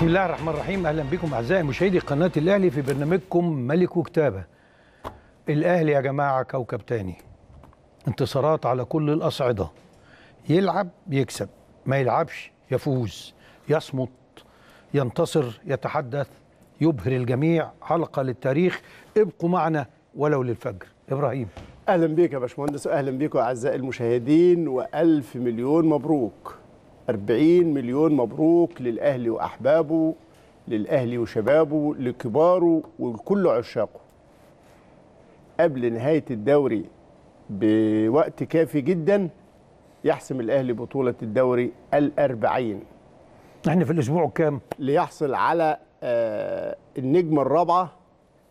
بسم الله الرحمن الرحيم. اهلا بكم اعزائي مشاهدي قناه الاهلي في برنامجكم ملك وكتابه. الاهلي يا جماعه كوكب تاني، انتصارات على كل الاصعده، يلعب يكسب، ما يلعبش يفوز، يصمت ينتصر، يتحدث يبهر الجميع. حلقه للتاريخ، ابقوا معنا ولو للفجر. ابراهيم اهلا بيك يا باشمهندس، واهلا بيكم اعزائي المشاهدين، والف مليون مبروك، 40 مليون مبروك للأهلي وأحبابه، للأهلي وشبابه، لكباره ولكل عشاقه. قبل نهاية الدوري بوقت كافي جدا يحسم الأهلي بطولة الدوري ال40. احنا في الأسبوع الكام؟ ليحصل على النجمة الرابعة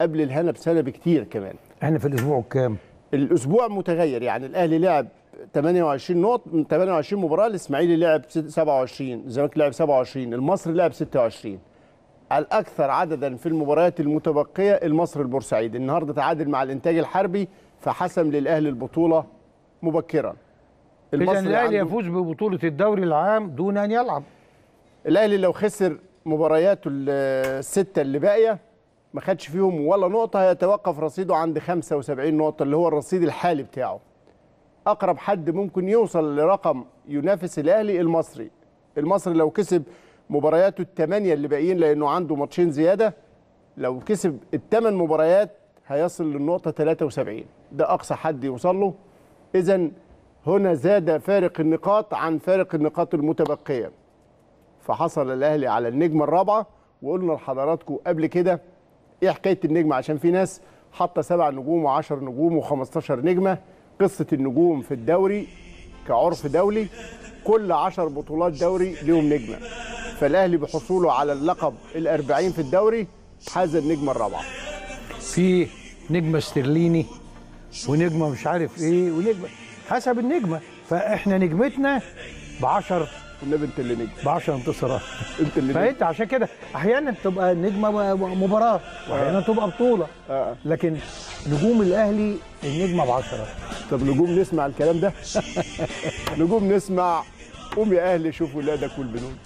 قبل الهنا بسنة بكتير كمان. احنا في الأسبوع الكام؟ الأسبوع متغير، يعني الأهلي لعب 28 نقط من 28 مباراه، الاسماعيلي لعب 27، الزمالك لعب 27، المصري لعب 26. الاكثر عددا في المباريات المتبقيه المصري البورسعيد، النهارده تعادل مع الانتاج الحربي فحسم للاهلي البطوله مبكرا. اذا الاهلي يفوز ببطوله الدوري العام دون ان يلعب. الاهلي لو خسر مبارياته السته اللي باقيه ما خدش فيهم ولا نقطه هيتوقف رصيده عند 75 نقطه اللي هو الرصيد الحالي بتاعه. أقرب حد ممكن يوصل لرقم ينافس الأهلي المصري. المصري لو كسب مبارياته ال8 اللي باقيين لأنه عنده ماتشين زيادة، لو كسب ال8 مباريات هيصل للنقطة 73، ده أقصى حد يوصل له. إذن هنا زاد فارق النقاط عن فارق النقاط المتبقية، فحصل الأهلي على النجمة الرابعة. وقلنا لحضراتكم قبل كده إيه حكاية النجمة، عشان في ناس حاطة 7 نجوم و10 نجوم و15 نجمة. قصة النجوم في الدوري كعرف دولي كل 10 بطولات دوري لهم نجمة، فالأهلي بحصوله على اللقب ال40 في الدوري حاز النجمة الرابعة. في نجمة استرليني ونجمة مش عارف ايه ونجمة حسب النجمة، فاحنا نجمتنا ب10 والنبي انت اللي نجم، ب10 انتصارات انت اللي نجم. فانت عشان كده احيانا تبقى نجمة مباراة واحيانا تبقى بطولة، لكن نجوم الأهلي النجمة ب10. طب نجوم نسمع الكلام ده؟ نجوم نسمع. قوم يا أهلي شوف ولادك والبنود.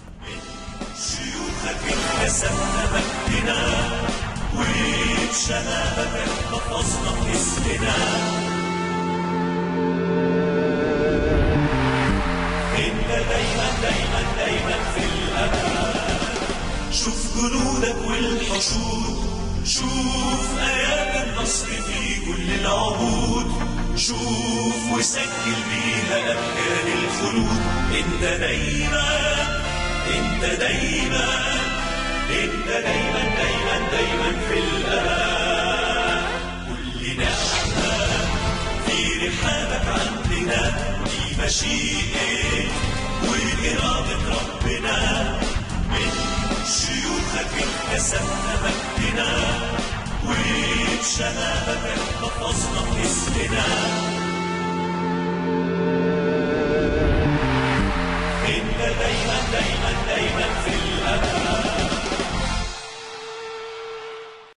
شوف جنودك والحشود، شوف ايام النصر في كل العهود، شوف وسجل بيها ابجال الخلود. انت دايما انت دايما انت دايما دايما دايما في الامام، كلنا احنا في رحابك عندنا، دي مشيئه واراده ربنا، من شيوخك اكتسبنا مجدنا، وبشبابك حفظنا اسمنا.